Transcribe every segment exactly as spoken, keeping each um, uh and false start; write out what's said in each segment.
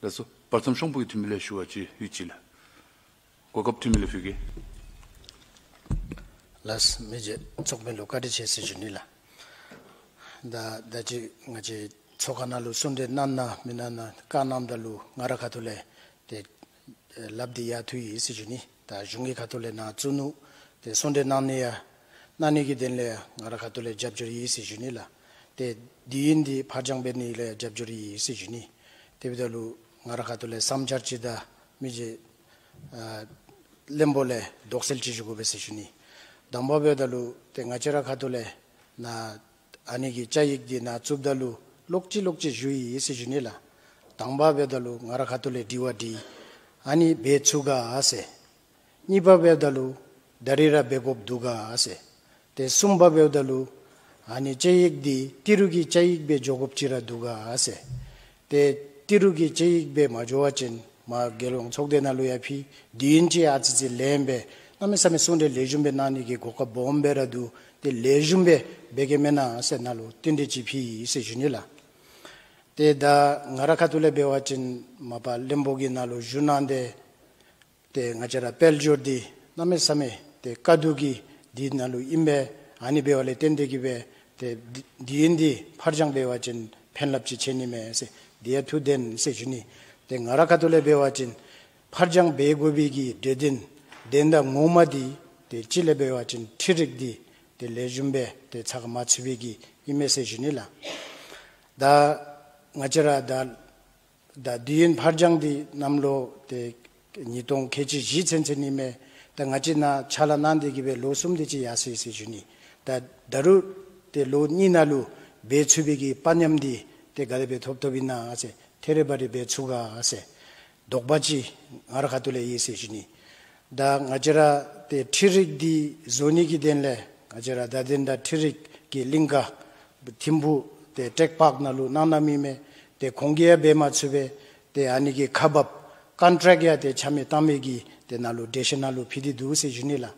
그래서 발삼 정부에 팀을 해주었지 위치를 고급 팀을 해주게. Las meje chokme lokari chesi junila. Da daji ngaji chokana lu sunde nanna minana kanam dalu ngara khatule te labdi ya thui isi juni ta jungi khatule na chunu te sunde nanne ya nani ki denle ngara khatule jabjuri isi junila te diindi phajang beni le jabjuri isi juni te bidalu ngara khatule samjarchi da meje lembole doxel chi jugo besi juni Dambabe dalu te ngachera khatule na anigi chayik di na chubdalu lokchi lokchi jui isi junila dambabe dalu ngara khatule diwa di ani bechuga ase nibabe dalu darira begob duga ase te sumbabe dalu ani chayik di tirugi chayik be jogopchira duga ase te tirugi chayik be majowachin ma gelong chokde na luyapi diinchi achiji lembe Nami sami sunde lejumbe nani ki koka bombe radu te lejumbe bege mena se nalu tinde chipi ise junila te da ngara khatule bewachin mapa lembogi nalu junande te ngachara peljordi nami sami te kadugi di nalu imbe ani bewale tinde gibe te diindi pharjang bewachin phenlapchi chenime se dia thu den se juni te ngara khatule bewachin pharjang begobi gi dedin Denda ngomadi te chilebe wachin tirigdi te lejumbe te chakma chibigi imese junila da ngachara da da diin pharjangdi namlo te nitong kechi ji chencheni me da ngachina chala nandi gibe losumdi ji yasi se juni da daru te lo ninalu be chubigi panyamdi te garebe thoptobina ase therebari be chuga ase dokbaji ngar khatule yese juni 다 ngajara te thirik di zoni gi denle ngajara da den da thirik ki linga thimbu te tek pak nalu nanami me te khongge be ma chube te ani gi khabab contract ya te chame tame gi te nalu desinalu phidi du se junila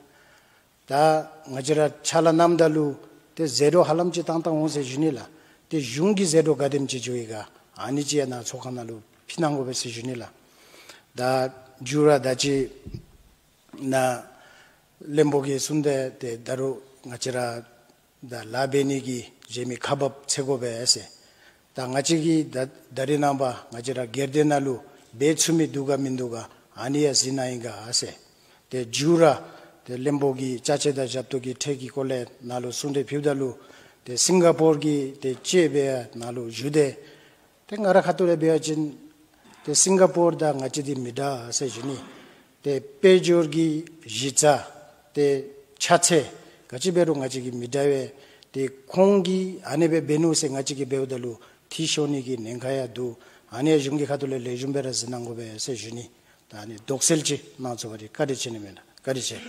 da ngajara chala nam dalu te zero halam chi tang tang se junila te jungi zero gadem chi juiga ani chi na chokanalu phinango be se junila da jura da chi 나 렘보기 순데 데 다루 나치라 다 라베니기 제미 카밥 체고베세 다 나치기 다리나바 나치라 게르데나루 베츠미 두가 민두가 아니야 지나인가 아세 데 주라 데 렘보기 자체다 잡토기 태기 콜레 나루 순데 퓨달루 데 싱가포르기 데 제베 나루 주데 땡가라 카토레 베아진 데 싱가포르 다 나치디 미다 아세 주니 데 페이지르기 지자 데 차체 같이 배로 가지기 미다웨 데 공기 안에베 베누세 가지기 배우들로 티쇼니기 냉가야도 안에 중기 가둘레 레줌베라스 난고베 세주니 다니 독셀지 나서버리 가르치는 거나 가르치